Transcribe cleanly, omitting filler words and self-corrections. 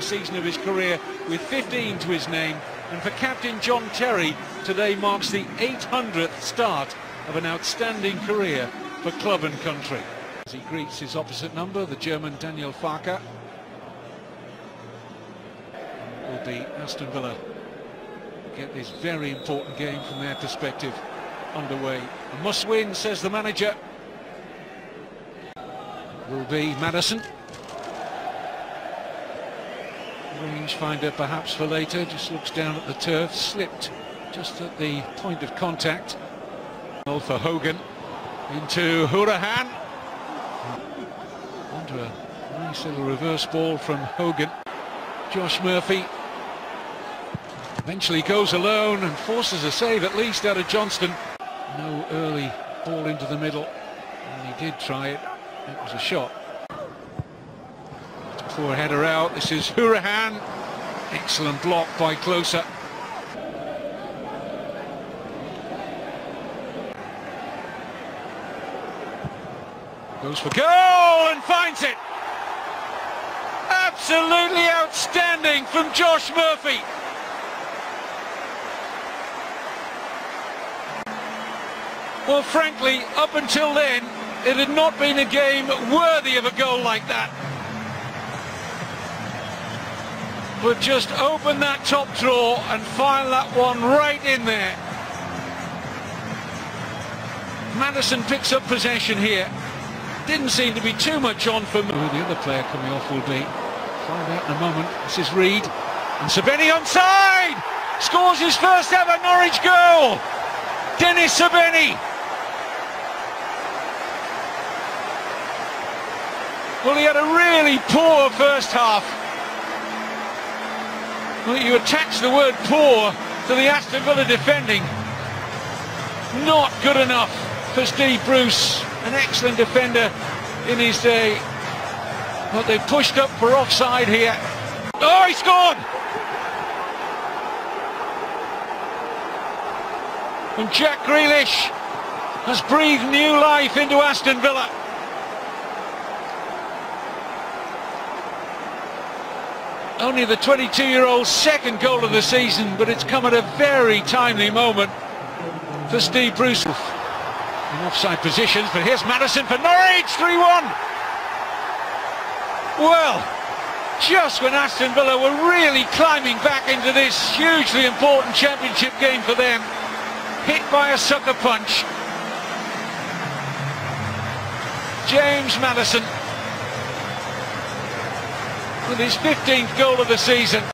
Season of his career with 15 to his name, and for captain John Terry today marks the 800th start of an outstanding career for club and country. As he greets his opposite number, the German Daniel Farke, will the Aston Villa get this very important game from their perspective underway. A must win, says the manager. Will be Maddison. Rangefinder perhaps for later, just looks down at the turf, slipped just at the point of contact. Well, for Hogan, into Hurahan, onto a nice little reverse ball from Hogan. Josh Murphy eventually goes alone and forces a save at least out of Johnston. No early ball into the middle, and he did try it, it was a shot. Poor header out. This is Hurahan. Excellent block by Closer. Goes for goal and finds it. Absolutely outstanding from Josh Murphy. Well, frankly, up until then, it had not been a game worthy of a goal like that. But just open that top drawer and file that one right in there. Maddison picks up possession here. Didn't seem to be too much on for me. Who the other player coming off will be. Find out in a moment. This is Reid. And Srbeny onside! Scores his first ever Norwich goal! Dennis Srbeny! Well, he had a really poor first half. You attach the word poor to the Aston Villa defending. Not good enough for Steve Bruce, an excellent defender in his day. But they pushed up for offside here. Oh, he scored! And Jack Grealish has breathed new life into Aston Villa. Only the 22-year-old's second goal of the season, but it's come at a very timely moment for Steve Bruce. In offside positions, but here's Maddison for Norwich, 3-1. Well, just when Aston Villa were really climbing back into this hugely important championship game for them, hit by a sucker punch. James Maddison, with his 15th goal of the season.